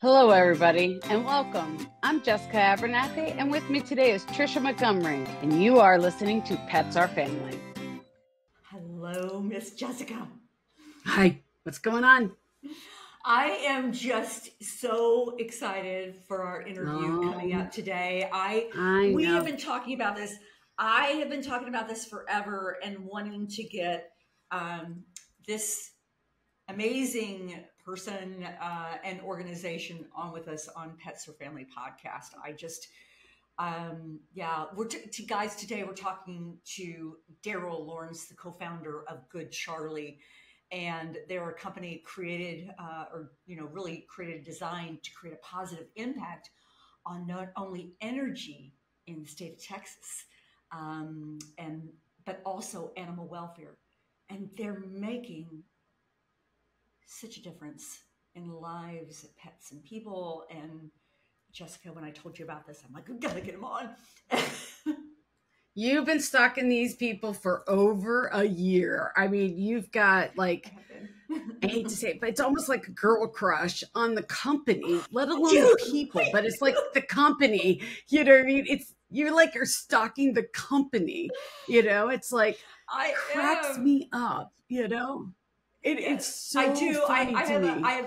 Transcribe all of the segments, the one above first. Hello, everybody, and welcome. I'm Jessica Abernathy, and with me today is Tricia Montgomery, and you are listening to Pets Are Family. Hello, Miss Jessica. Hi, what's going on? I am just so excited for our interview coming up today. We have been talking about this. I have been talking about this forever and wanting to get this amazing person and organization on with us on Pets Are Family podcast. I just, guys, today we're talking to Daryl Lawrence, the co-founder of Good Charlie, and they're a company created really created a design to create a positive impact on not only energy in the state of Texas, but also animal welfare. And they're making such a difference in lives of pets and people. And Jessica, when I told you about this, I'm like, I've got to get them on. You've been stalking these people for over a year. I mean, you've got like, I hate to say it, but it's almost like a girl crush on the company, let alone the people, but it's like the company, you know what I mean? It's, you're like, you're stalking the company, you know? It's like, cracks me up, you know? It's so funny to me. I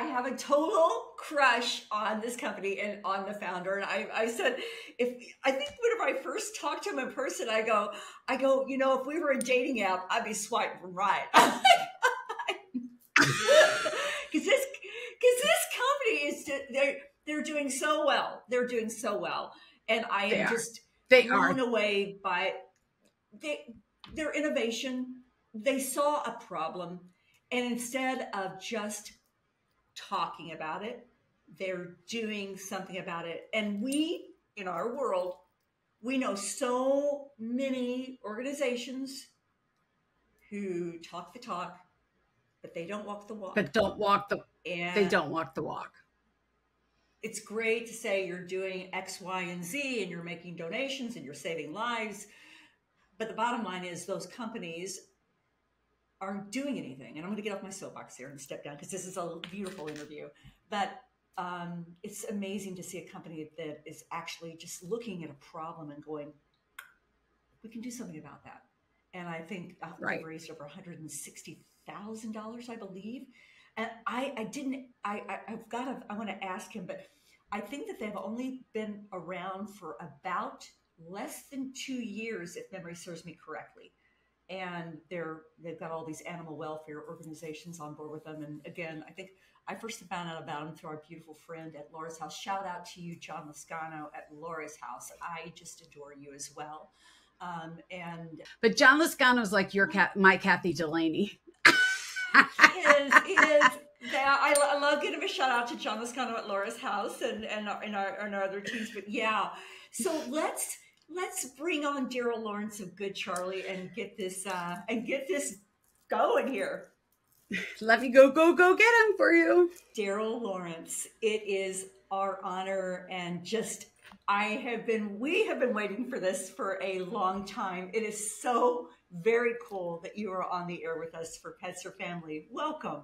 have a total crush on this company and on the founder. And I said, I think whenever I first talked to him in person, I go, you know, if we were a dating app, I'd be swiping from right. Because this company is, they're doing so well. They're doing so well. And I am just blown away by their innovation. They saw a problem, and instead of just talking about it, they're doing something about it. And we, in our world, we know so many organizations who talk the talk, but they don't walk the walk. They don't walk the walk. It's great to say you're doing X, Y, and Z, and you're making donations and you're saving lives. But the bottom line is those companies aren't doing anything. And I'm going to get off my soapbox here and step down because this is a beautiful interview. But it's amazing to see a company that is actually just looking at a problem and going, we can do something about that. And I think we raised over $160,000, I believe. And I want to ask him, but I think that they've only been around for about less than 2 years, if memory serves me correctly. And they've got all these animal welfare organizations on board with them. And again, I think I first found out about them through our beautiful friend at Laura's House. Shout out to you, John Lascano at Laura's House. I just adore you as well. But John Lascano's like your cat, my Kathy Delaney. He is. Yeah, I love giving a shout out to John Lascano at Laura's House and our other teams. But yeah, so let's bring on Daryl Lawrence of Good Charlie and get this going here. Let me go get him for you. Daryl Lawrence, it is our honor, and just we have been waiting for this for a long time. It is so very cool that you are on the air with us for Pets Are Family. Welcome.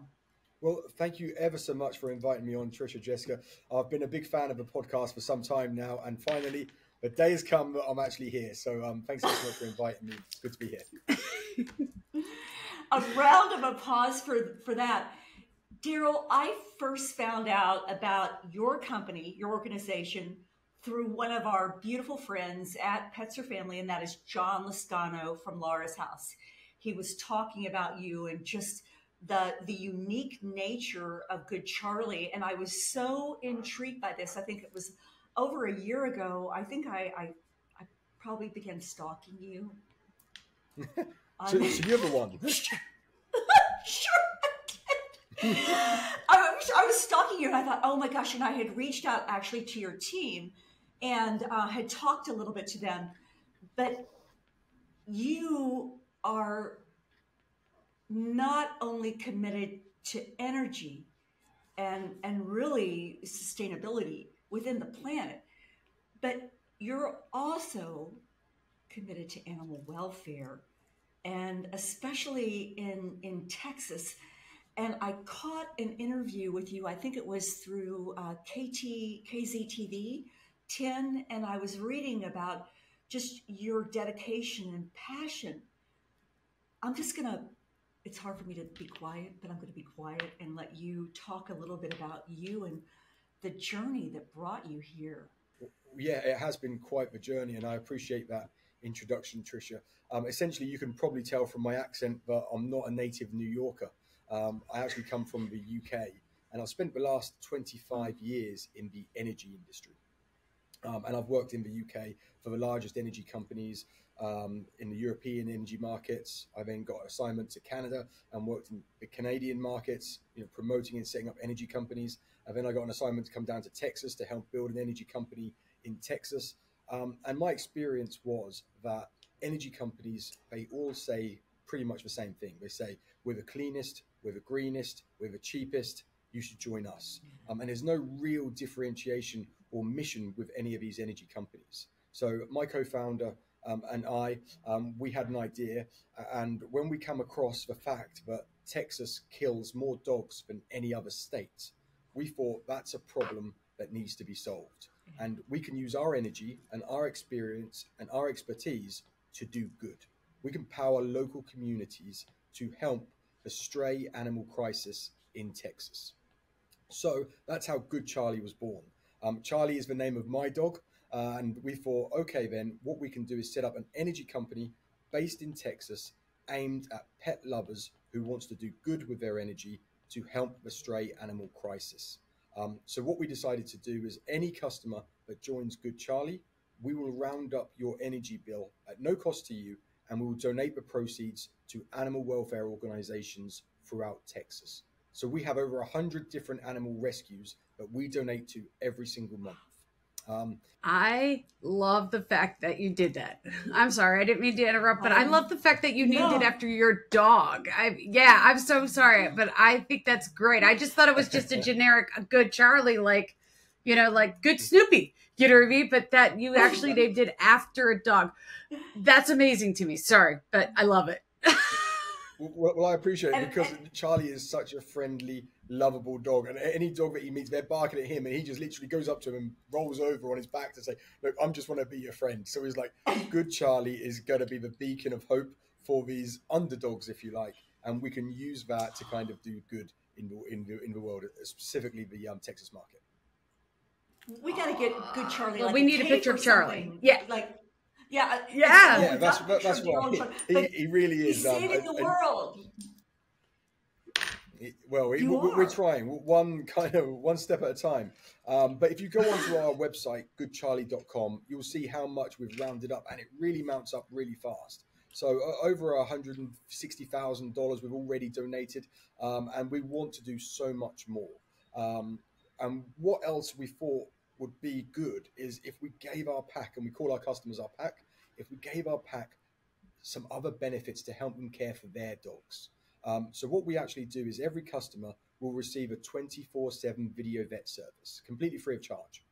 Well, thank you ever so much for inviting me on, Tricia, Jessica. I've been a big fan of the podcast for some time now, and finally the day has come that I'm actually here. So thanks so much for inviting me. It's good to be here. A round of applause for that. Daryl, I first found out about your company, your organization, through one of our beautiful friends at Pets Are Family, and that is John Lascano from Laura's House. He was talking about you and just the unique nature of Good Charlie. And I was so intrigued by this. I think it was over a year ago. I think I probably began stalking you. So you're the one. Sure, I did. I was stalking you, and I thought, oh my gosh, and I had reached out actually to your team and had talked a little bit to them. But you are not only committed to energy and really sustainability within the planet, but you're also committed to animal welfare, and especially in Texas. And I caught an interview with you, I think it was through KZTV 10, and I was reading about just your dedication and passion. I'm just going to, it's hard for me to be quiet, but I'm going to be quiet and let you talk a little bit about you and the journey that brought you here. Yeah, it has been quite the journey, and I appreciate that introduction, Tricia. Essentially, you can probably tell from my accent that I'm not a native New Yorker. I actually come from the UK, and I've spent the last 25 years in the energy industry. And I've worked in the UK for the largest energy companies in the European energy markets. I then got assignment to Canada and worked in the Canadian markets, you know, promoting and setting up energy companies. And then I got an assignment to come down to Texas to help build an energy company in Texas. And my experience was that energy companies, they all say pretty much the same thing. They say, we're the cleanest, we're the greenest, we're the cheapest, you should join us. And there's no real differentiation or mission with any of these energy companies. So my co-founder and I, we had an idea. And when we come across the fact that Texas kills more dogs than any other state, we thought that's a problem that needs to be solved. And we can use our energy and our experience and our expertise to do good. We can power local communities to help the stray animal crisis in Texas. So that's how Good Charlie was born. Charlie is the name of my dog, and we thought, okay, then what we can do is set up an energy company based in Texas aimed at pet lovers who wants to do good with their energy to help the stray animal crisis. So what we decided to do is any customer that joins Good Charlie, we will round up your energy bill at no cost to you, and we will donate the proceeds to animal welfare organizations throughout Texas. So we have over 100 different animal rescues that we donate to every single month. I love the fact that you did that. I'm sorry, I didn't mean to interrupt, but I love the fact that you named it after your dog. I'm so sorry, but I think that's great. I just thought it was just a generic Good Charlie, like, you know, like Good Snoopy, you know what I mean? But that you actually named it after a dog. That's amazing to me. Sorry, but I love it. Well, I appreciate it because Charlie is such a friendly, lovable dog. And any dog that he meets, they're barking at him. And he just literally goes up to him and rolls over on his back to say, look, I just want to be your friend. So he's like, Good Charlie is going to be the beacon of hope for these underdogs, if you like. And we can use that to kind of do good in the world, specifically the Texas market. We got to get Good Charlie. Well, like we need a picture of Charlie. Yeah. Yeah, that's why he really is. He's saving the world. We're trying one step at a time. But if you go onto our website, goodcharlie.com, you'll see how much we've rounded up, and it really mounts up really fast. So over $160,000 we've already donated, and we want to do so much more. And what else we thought would be good is if we gave our pack, and we call our customers our pack, if we gave our pack some other benefits to help them care for their dogs. So what we actually do is every customer will receive a 24/7 video vet service, completely free of charge,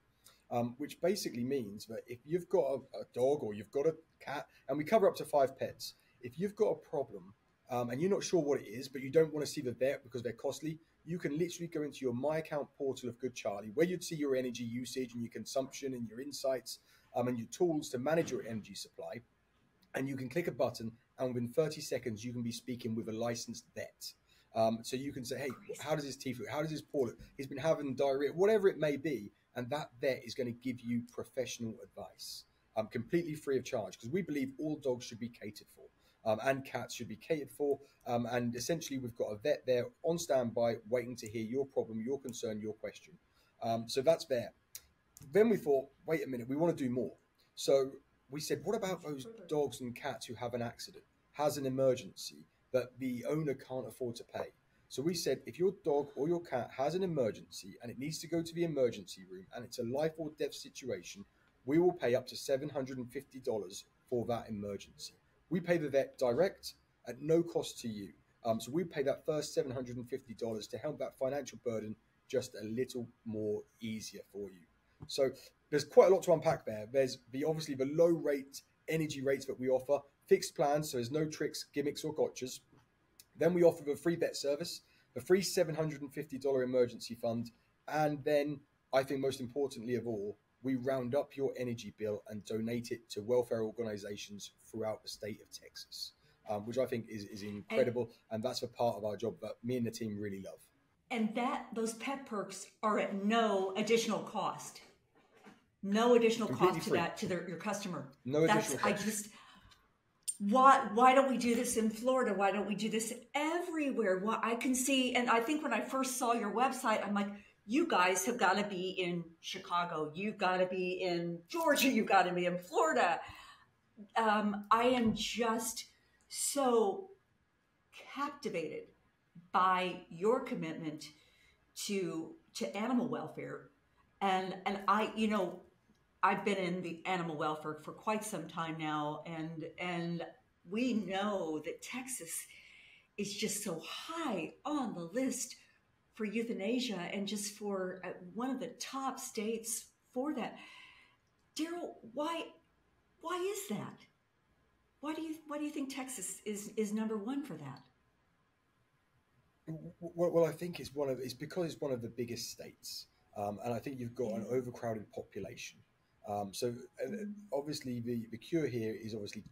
which basically means that if you've got a dog or you've got a cat, and we cover up to 5 pets, if you've got a problem and you're not sure what it is, but you don't want to see the vet because they're costly, you can literally go into your My Account portal of Good Charlie, where you'd see your energy usage and your consumption and your insights and your tools to manage your energy supply. And you can click a button, and within 30 seconds, you can be speaking with a licensed vet. So you can say, hey, how does his teeth look? How does his paw look? He's been having diarrhea, whatever it may be. And that vet is going to give you professional advice, completely free of charge, because we believe all dogs should be catered for. And cats should be catered for. And essentially, we've got a vet there on standby waiting to hear your problem, your concern, your question. So that's there. Then we thought, wait a minute, we want to do more. So we said, what about those dogs and cats who have an accident, has an emergency that the owner can't afford to pay? So we said, if your dog or your cat has an emergency and it needs to go to the emergency room and it's a life or death situation, we will pay up to $750 for that emergency. We pay the vet direct at no cost to you. So we pay that first $750 to help that financial burden just a little more easier for you. So there's quite a lot to unpack there. There's obviously the low rate, energy rates that we offer, fixed plans, so there's no tricks, gimmicks or gotchas. Then we offer the free vet service. the free $750 emergency fund. And then I think most importantly of all, we round up your energy bill and donate it to welfare organizations throughout the state of Texas, which I think is incredible. And that's a part of our job that me and the team really love. And those pet perks are at no additional cost. No additional cost to that, to your customer. No additional cost. Why don't we do this in Florida? Why don't we do this everywhere? Well, I can see, and I think when I first saw your website, I'm like, you guys have got to be in Chicago. You've got to be in Georgia. You've got to be in Florida. I am just so captivated by your commitment to animal welfare. And I, you know, I've been in the animal welfare for quite some time now, and we know that Texas is just so high on the list for euthanasia and just for one of the top states for that. Daryl, why is that? Why do you think Texas is number one for that? Well, I think it's because it's one of the biggest states. And I think you've got an overcrowded population. Obviously, the cure here is obviously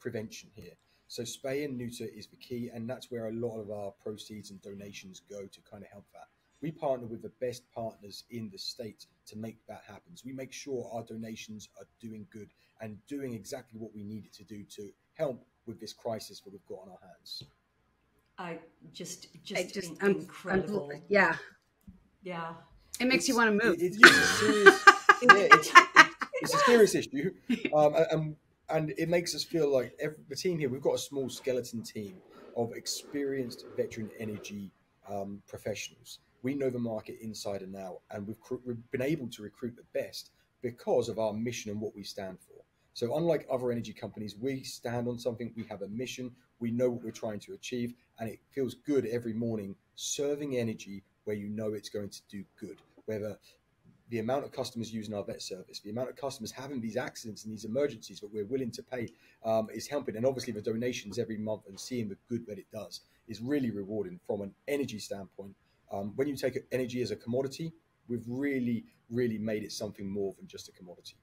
prevention here. So spay and neuter is the key, and that's where a lot of our proceeds and donations go to kind of help that. We partner with the best partners in the state to make that happen. So we make sure our donations are doing good and doing exactly what we need it to do to help with this crisis that we've got on our hands. I just incredible. Yeah. It makes you want to move. It's a serious issue. And it makes us feel like the team here, we've got a small skeleton team of experienced veteran energy professionals. We know the market inside and out, and we've been able to recruit the best because of our mission and what we stand for. So unlike other energy companies, we stand on something, we have a mission, we know what we're trying to achieve, and it feels good every morning serving energy where you know it's going to do good, whether the amount of customers using our vet service, the amount of customers having these accidents and these emergencies that we're willing to pay is helping. And obviously the donations every month and seeing the good that it does is really rewarding from an energy standpoint. When you take energy as a commodity, we've really, really made it something more than just a commodity,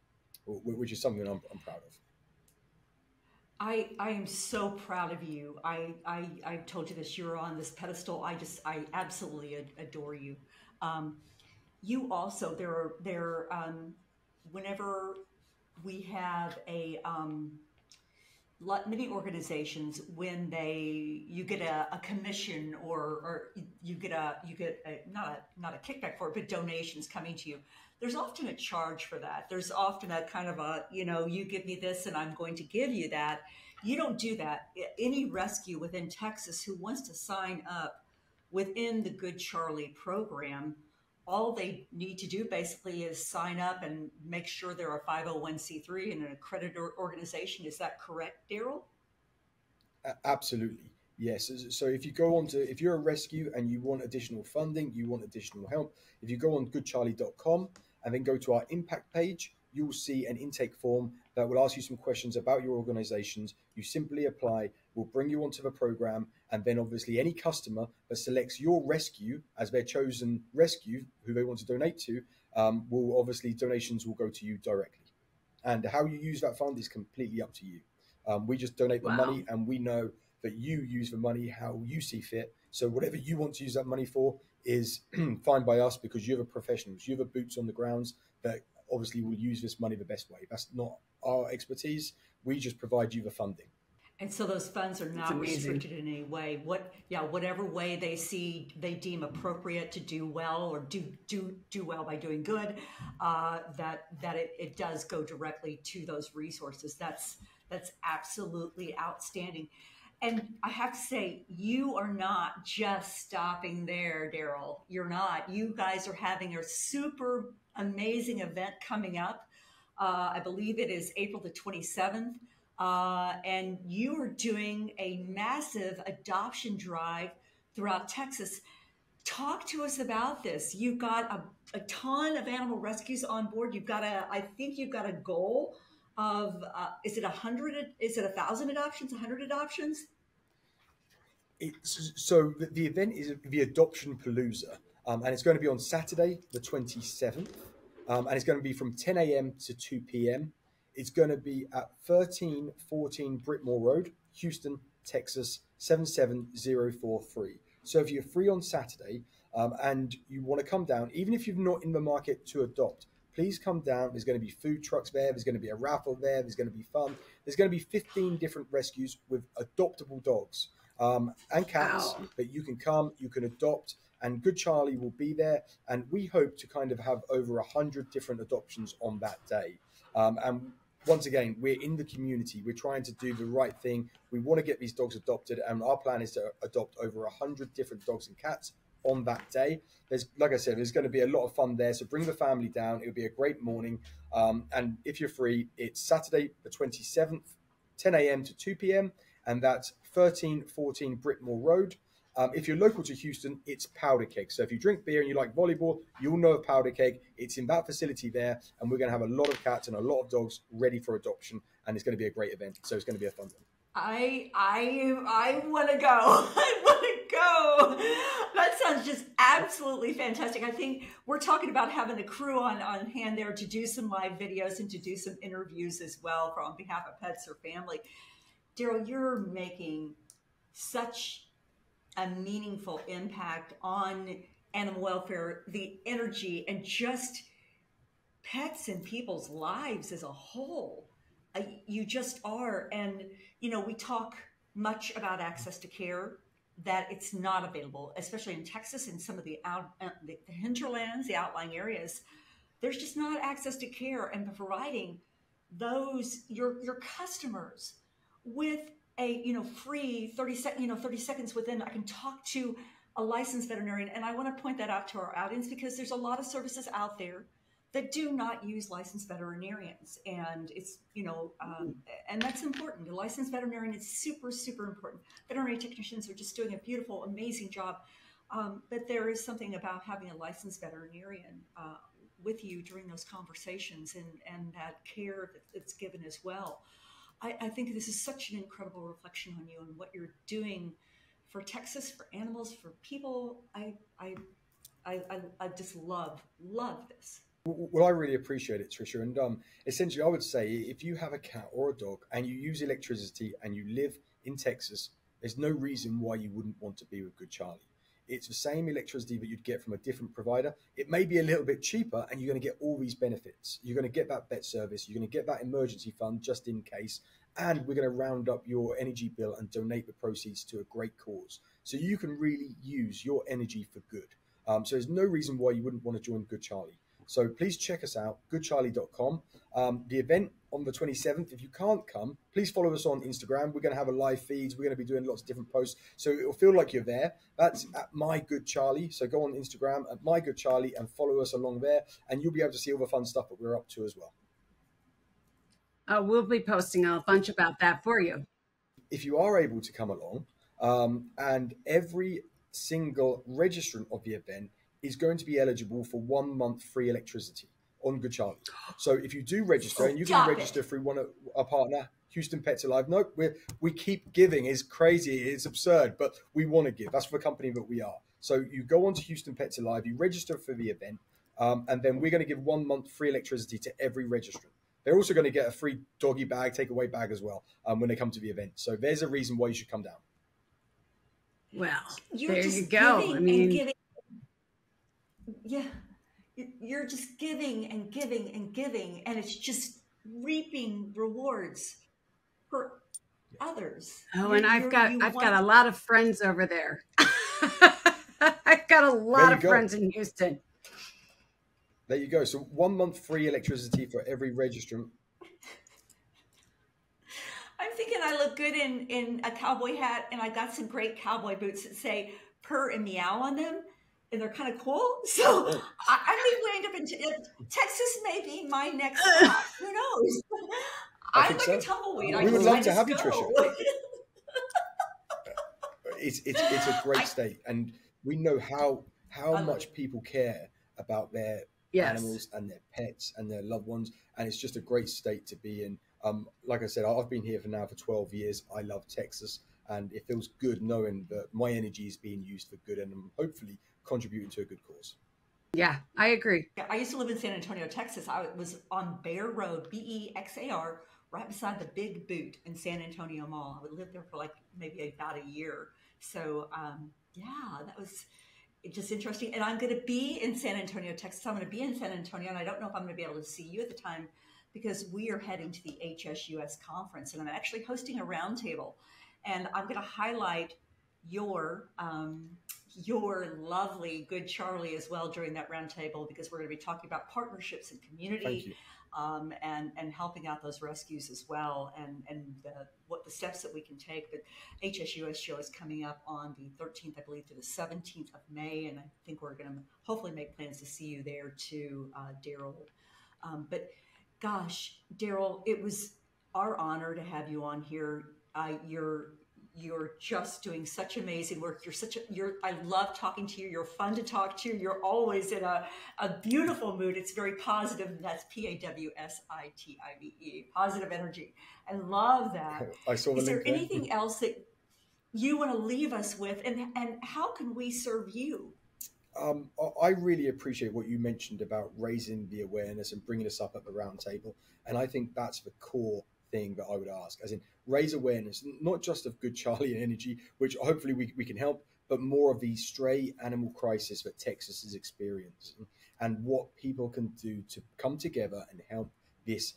which is something I'm proud of. I am so proud of you. I told you this, you're on this pedestal. I absolutely adore you. You also, whenever we have many organizations, when you get a commission or you get a, not a kickback for it, but donations coming to you. There's often a charge for that. There's often a kind of a, you know, you give me this and I'm going to give you that. You don't do that. Any rescue within Texas who wants to sign up within the Good Charlie program, all they need to do basically is sign up and make sure they're a 501c3 and an accredited organization. Is that correct, Daryl? Absolutely. Yes. So if you're a rescue and you want additional funding, you want additional help, if you go on goodcharlie.com and then go to our impact page, you'll see an intake form that will ask you some questions about your organizations. You simply apply, we'll bring you onto the program. And then obviously any customer that selects your rescue as their chosen rescue, who they want to donate to, will obviously donations will go to you directly. And how you use that fund is completely up to you. We just donate the money, and we know that you use the money how you see fit. So whatever you want to use that money for is fine by us, because you're the professionals, you're the boots on the grounds that obviously will use this money the best way. That's not our expertise. We just provide you the funding. And so those funds are not restricted in any way. Whatever way they see they deem appropriate to do well or do well by doing good, that it does go directly to those resources. That's absolutely outstanding. And I have to say, you are not just stopping there, Daryl. You're not. You guys are having a super amazing event coming up. I believe it is April the 27th. And you are doing a massive adoption drive throughout Texas. Talk to us about this. You've got a ton of animal rescues on board. I think you've got a goal of, is it 100? Is it 1,000 adoptions? 100 adoptions? So the event is the Adoption Palooza, and it's going to be on Saturday, the 27th, and it's going to be from 10 a.m. to 2 p.m. It's going to be at 1314 Britmore Road, Houston, Texas, 77043. So if you're free on Saturday and you want to come down, even if you're not in the market to adopt, please come down. There's going to be food trucks there. There's going to be a raffle there. There's going to be fun. There's going to be 15 different rescues with adoptable dogs and cats. Wow. But you can come, you can adopt, and Good Charlie will be there. And we hope to kind of have over 100 different adoptions on that day. And once again, we're in the community. We're trying to do the right thing. We want to get these dogs adopted. And our plan is to adopt over 100 different dogs and cats on that day. There's, like I said, there's going to be a lot of fun there. So bring the family down. It'll be a great morning. And if you're free, it's Saturday, the 27th, 10 a.m. to 2 p.m. And that's 1314 Britmore Road. If you're local to Houston, it's Powder Keg. So if you drink beer and you like volleyball, you'll know of Powder Keg. It's in that facility there, and we're going to have a lot of cats and a lot of dogs ready for adoption, and it's going to be a great event. So it's going to be a fun one. I want to go. I want to go. That sounds just absolutely fantastic. I think we're talking about having a crew on hand there to do some live videos and to do some interviews as well for on behalf of Pets Are Family. Daryl, you're making such a meaningful impact on animal welfare, the energy, and just pets and people's lives as a whole. You just are. And, you know, we talk much about access to care, that it's not available, especially in Texas and some of the hinterlands, the outlying areas. There's just not access to care, and providing those, your customers with a, you know, free 30 seconds within, I can talk to a licensed veterinarian. And I want to point that out to our audience, because there's a lot of services out there that do not use licensed veterinarians. And it's, you know, and that's important. The licensed veterinarian is super, super important. Veterinary technicians are just doing a beautiful, amazing job. But there is something about having a licensed veterinarian with you during those conversations, and that care that's given as well. I think this is such an incredible reflection on you and what you're doing for Texas, for animals, for people. I just love this. Well, I really appreciate it, Tricia. And essentially, I would say if you have a cat or a dog and you use electricity and you live in Texas, there's no reason why you wouldn't want to be with Good Charlie. It's the same electricity that you'd get from a different provider. It may be a little bit cheaper, and you're going to get all these benefits. You're going to get that vet service. You're going to get that emergency fund just in case. And we're going to round up your energy bill and donate the proceeds to a great cause. So you can really use your energy for good. So there's no reason why you wouldn't want to join Good Charlie. So please check us out, goodcharlie.com. The event on the 27th, if you can't come, please follow us on Instagram. We're going to have a live feeds. We're going to be doing lots of different posts. So it'll feel like you're there. That's at My Good Charlie. So go on Instagram at My Good Charlie and follow us along there. And you'll be able to see all the fun stuff that we're up to as well. We'll be posting a bunch about that for you. If you are able to come along, and every single registrant of the event is going to be eligible for 1 month free electricity on Good Charlie. So if you do register, and you can register through one of our partner, Houston Pets Alive. Nope, we keep giving. It's crazy. It's absurd, but we want to give. That's the company that we are. So you go on to Houston Pets Alive, you register for the event, and then we're going to give 1 month free electricity to every registrant. They're also going to get a free doggy bag, takeaway bag as well when they come to the event. So there's a reason why you should come down. Well, there you go. I mean, yeah, you're just giving and giving and giving, and it's just reaping rewards for others. Oh, and I've got a lot of friends over there. I've got a lot of friends in Houston. There you go. So 1 month free electricity for every registrant. I'm thinking I look good in a cowboy hat, and I got some great cowboy boots that say purr and meow on them. And they're kind of cool. So I may wind up in Texas, may be my next stop. Who knows? I'm like a tumbleweed. We would love to have you, Tricia. It's a great state, and we know how much people care about their animals and their pets and their loved ones, and it's just a great state to be in. Like I said, I've been here for 12 years. I love Texas. And it feels good knowing that my energy is being used for good and I'm hopefully contributing to a good cause. Yeah, I agree. I used to live in San Antonio, Texas. I was on Bear Road, B-E-X-A-R, right beside the Big Boot in San Antonio Mall. I would live there for like maybe about a year. So yeah, that was just interesting. And I'm going to be in San Antonio, Texas. I'm going to be in San Antonio, and I don't know if I'm going to be able to see you at the time because we are heading to the HSUS conference, and I'm actually hosting a roundtable. And I'm going to highlight your lovely Good Charlie as well during that roundtable, because we're going to be talking about partnerships and community and helping out those rescues as well, and what the steps that we can take. But HSUS show is coming up on the 13th, I believe, to the 17th of May, and I think we're going to hopefully make plans to see you there too, Daryl. But gosh, Daryl, it was our honor to have you on here. You're just doing such amazing work. I love talking to you. You're fun to talk to. You're always in a beautiful mood. It's very positive. And that's P-A-W-S-I-T-I-V-E, positive energy. I love that. I saw the link there. Is there anything else that you want to leave us with, and how can we serve you? I really appreciate what you mentioned about raising the awareness and bringing us up at the round table. And I think that's the core thing that I would ask, as in raise awareness, not just of Good Charlie and energy, which hopefully we can help, but more of the stray animal crisis that Texas is experiencing and what people can do to come together and help this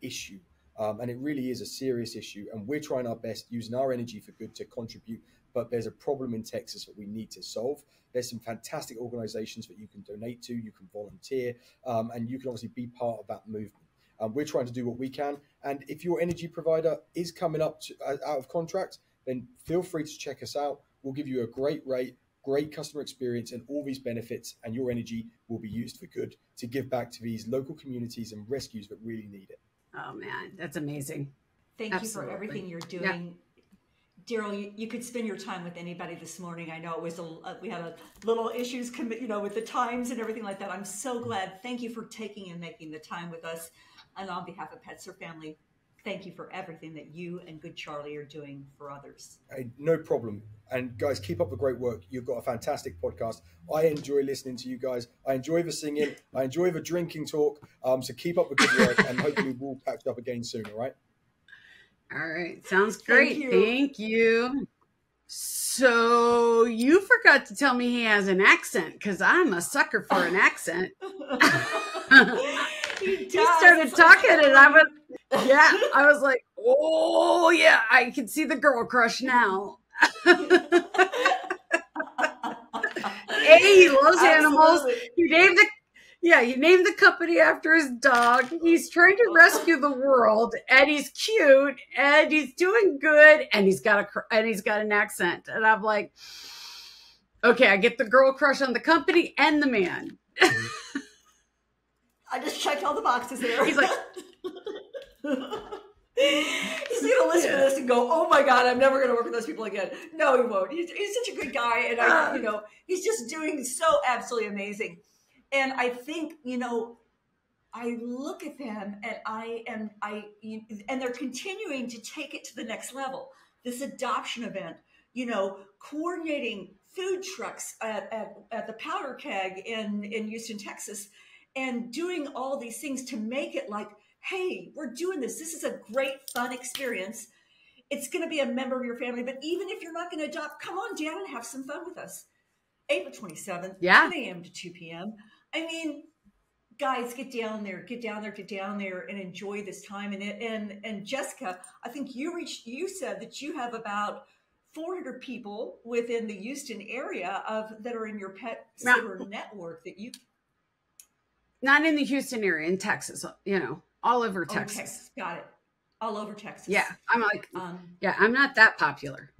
issue. And it really is a serious issue. And we're trying our best, using our energy for good, to contribute. But there's a problem in Texas that we need to solve. There's some fantastic organizations that you can donate to, you can volunteer, and you can obviously be part of that movement. We're trying to do what we can. And if your energy provider is coming up to, out of contract, then feel free to check us out. We'll give you a great rate, great customer experience, and all these benefits. And your energy will be used for good to give back to these local communities and rescues that really need it. Oh, man, that's amazing. Thank Absolutely. You for everything you're doing. Yeah. Daryl, you could spend your time with anybody this morning. I know it was we had a little issues, with the times and everything like that. I'm so glad. Thank you for taking and making the time with us. And on behalf of Pets Are Family, thank you for everything that you and Good Charlie are doing for others. Hey, no problem. And guys, keep up the great work. You've got a fantastic podcast. I enjoy listening to you guys. I enjoy the singing. I enjoy the drinking talk. So keep up the good work, and hopefully we'll patch up again soon. All right. All right. Sounds great. Thank you. So you forgot to tell me he has an accent, because I'm a sucker for an accent. He started talking, and I was like, oh yeah, I can see the girl crush now. Hey, he loves animals. He named the company after his dog. He's trying to rescue the world, and he's cute, and he's doing good, and he's got an accent. And I'm like, okay, I get the girl crush on the company and the man. I just checked all the boxes there. He's like, he's gonna listen to this and go, "Oh my God, I'm never gonna work with those people again." No, he won't. He's such a good guy, and he's just doing so absolutely amazing. And I think, I look at them, and and they're continuing to take it to the next level. This adoption event, coordinating food trucks at the Powder Keg in Houston, Texas. And doing all these things to make it like, hey, we're doing this. This is a great, fun experience. It's going to be a member of your family. But even if you're not going to adopt, come on down and have some fun with us. April 27th, 10 a.m. to 2 p.m. I mean, guys, get down there and enjoy this time. And Jessica, I think you said that you have about 400 people within the Houston area that are in your pet sitter network that you. Not in the Houston area, in Texas, all over Texas. Texas. Got it. All over Texas. Yeah. I'm like, I'm not that popular.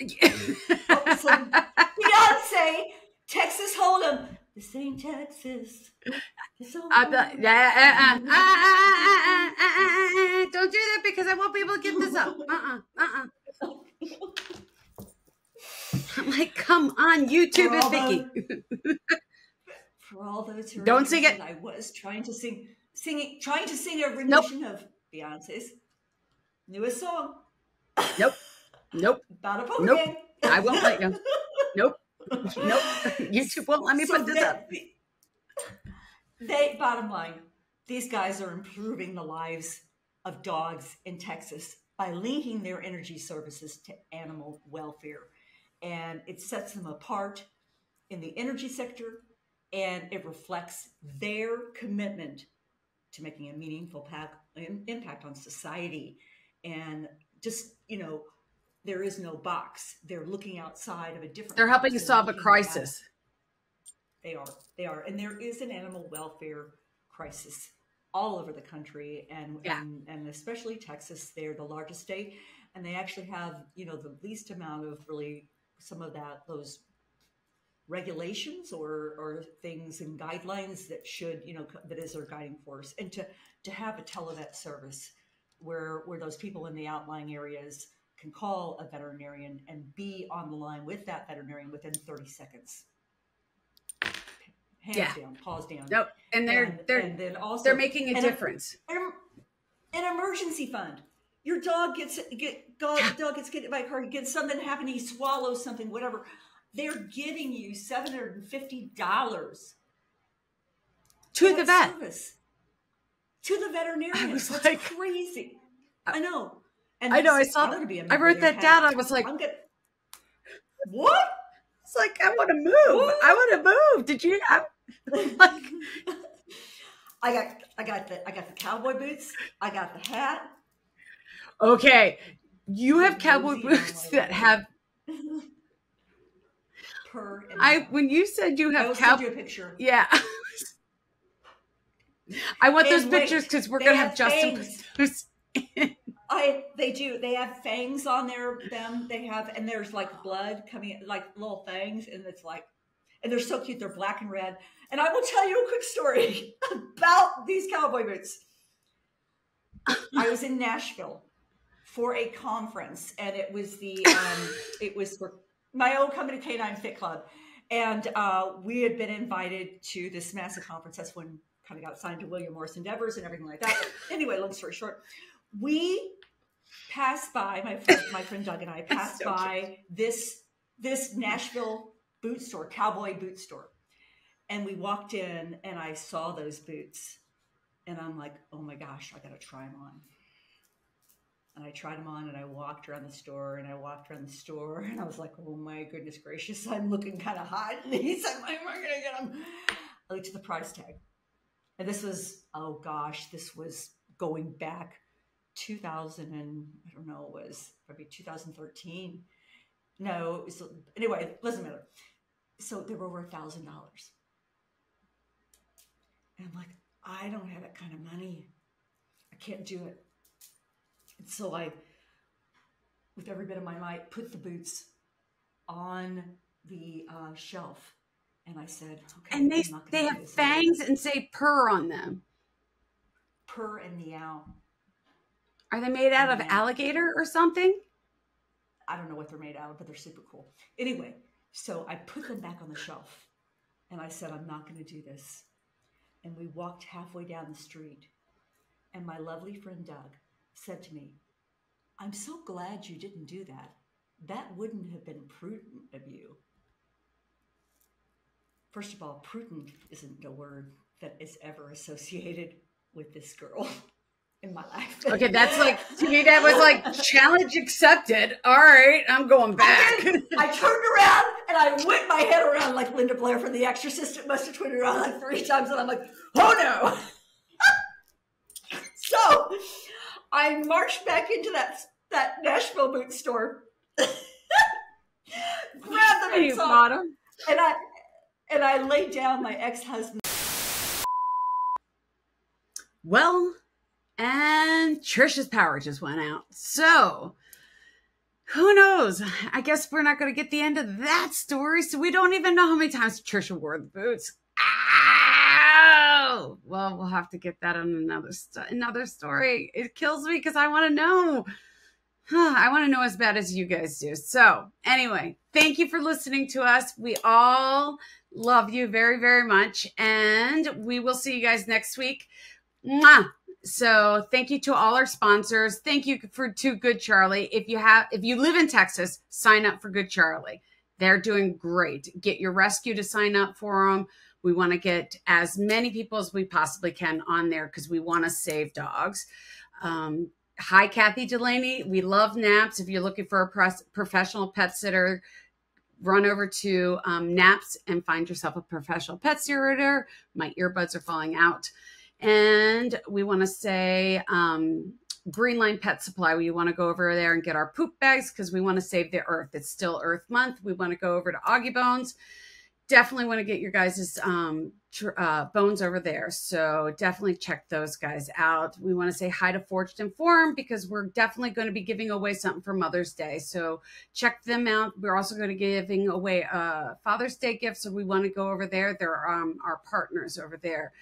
Beyonce, Texas Hold'em. This ain't Texas. Don't do that, because I won't be able to get this up. I'm like, come on, YouTube is Vicky. For all those who don't sing it. I was trying to sing a rendition of Beyonce's newest song. Nope. Nope. Not a Pokemon. Nope. I won't let you. Nope. Nope. YouTube won't let me put this up. Bottom line, these guys are improving the lives of dogs in Texas by linking their energy services to animal welfare. And it sets them apart in the energy sector, and it reflects their commitment to making a meaningful impact on society. And just, you know, there is no box. They're looking outside of a different. They're helping you solve a crisis. They are. They are. And there is an animal welfare crisis all over the country, and, yeah, and especially Texas. They're the largest state, and they actually have, you know, the least amount of really some of that, those regulations or things and guidelines that should, you know, that is their guiding force. And to have a televet service where those people in the outlying areas can call a veterinarian and be on the line with that veterinarian within 30 seconds. Hands yeah. down, paws down. Nope. And they're making a difference. An emergency fund. Your dog gets hit by a car, gets something happen, he swallows something, whatever. They're giving you $750 to the vet service, to the veterinarian. It's like, crazy. I know. And I know. I saw that. I wrote that down. I was like, what? It's like, I want to move. What? I want to move. Did you? Like, I got the cowboy boots. I got the hat. Okay, you have cowboy boots that have. When you said you have cowboy picture, yeah. I want those pictures because we're gonna have Justin put those in. They do. They have fangs on them. They have, and there's like blood coming, like little fangs, and it's like, and they're so cute. They're black and red. And I will tell you a quick story about these cowboy boots. I was in Nashville for a conference, and it was the it was for my old company, K9 Fit Club, and we had been invited to this massive conference. That's when kind of got signed to William Morris Endeavors and everything like that. But anyway, long story short, we passed by, my friend Doug and I passed so by this Nashville boot store, cowboy boot store, and we walked in, and I saw those boots, and I'm like, oh my gosh, I gotta try them on. And I tried them on, and I walked around the store, and I was like, oh my goodness gracious, I'm looking kind of hot. And he's like, I'm not gonna get them. I looked at the price tag, and this was, oh gosh, this was going back 2000 and I don't know, it was probably 2013. No, it was, anyway, it doesn't matter. So they were over $1,000, and I'm like, I don't have that kind of money. I can't do it. So I, with every bit of my might, put the boots on the shelf, and I said, okay. And they have fangs and say purr on them. Purr and meow. Are they made out of alligator or something? I don't know what they're made out of, but they're super cool. Anyway, so I put them back on the shelf, and I said, I'm not going to do this. And we walked halfway down the street, and my lovely friend Doug said to me, I'm so glad you didn't do that. That wouldn't have been prudent of you. First of all, prudent isn't a word that is ever associated with this girl in my life. Okay, that's like, to me, that was like, challenge accepted. All right, I'm going back. I turned around and I whipped my head around like Linda Blair from The Exorcist. It must have turned around like 3 times, and I'm like, oh no. So I marched back into that Nashville boot store, grabbed them, and I laid down my ex-husband. Well, and Tricia's power just went out. So who knows? I guess we're not going to get the end of that story. So we don't even know how many times Tricia wore the boots. Oh, well, we'll have to get that on another story. It kills me because I want to know. I want to know as bad as you guys do. So anyway, thank you for listening to us. We all love you very, very much. And we will see you guys next week. Mwah! So thank you to all our sponsors. Thank you to Good Charlie. If you live in Texas, sign up for Good Charlie. They're doing great. Get your rescue to sign up for them. We want to get as many people as we possibly can on there because we want to save dogs. Hi, Kathy Delaney. We love NAPS. If you're looking for a professional pet sitter, run over to NAPS and find yourself a professional pet sitter. My earbuds are falling out. And we want to say Greenline Pet Supply. We want to go over there and get our poop bags because we want to save the earth. It's still Earth Month. We want to go over to Augie Bones. Definitely want to get your guys' bones over there. So definitely check those guys out. We want to say hi to Forged Inform because we're definitely going to be giving away something for Mother's Day. So check them out. We're also going to be giving away a Father's Day gift. So we want to go over there. They're our partners over there.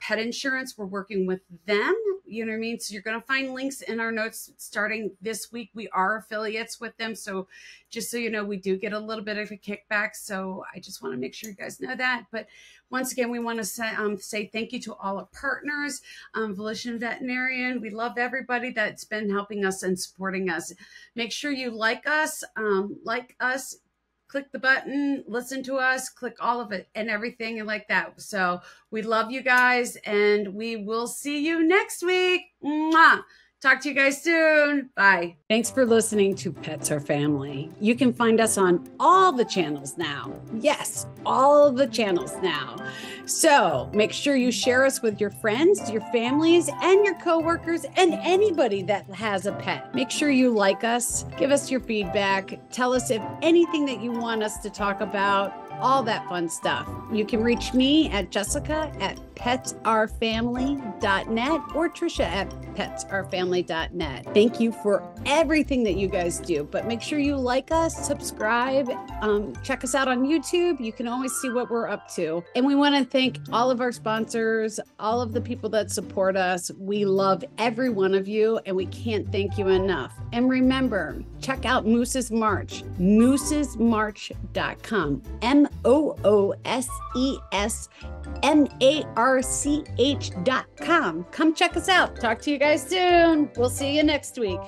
Pet insurance, we're working with them. You know what I mean? So you're going to find links in our notes starting this week. We are affiliates with them. So just so you know, we do get a little bit of a kickback. So I just want to make sure you guys know that. But once again, we want to say thank you to all our partners, Volition Veterinarian. We love everybody that's been helping us and supporting us. Make sure you like us, click the button, listen to us, click all of it and everything and like that. So we love you guys and we will see you next week. Mwah! Talk to you guys soon. Bye. Thanks for listening to Pets Are Family. You can find us on all the channels now. Yes, all the channels now. So make sure you share us with your friends, your families, and your coworkers, and anybody that has a pet. Make sure you like us, give us your feedback, tell us if anything that you want us to talk about, all that fun stuff. You can reach me at Jessica at petsarefamily.net or Tricia at petsarefamily.net. Thank you for everything that you guys do, but make sure you like us, subscribe, check us out on YouTube. You can always see what we're up to. And we want to thank all of our sponsors, all of the people that support us. We love every one of you and we can't thank you enough. And remember, check out Moose's March, MoosesMarch.com. MOOSESMARCH.com. Come check us out. Talk to you guys soon. We'll see you next week.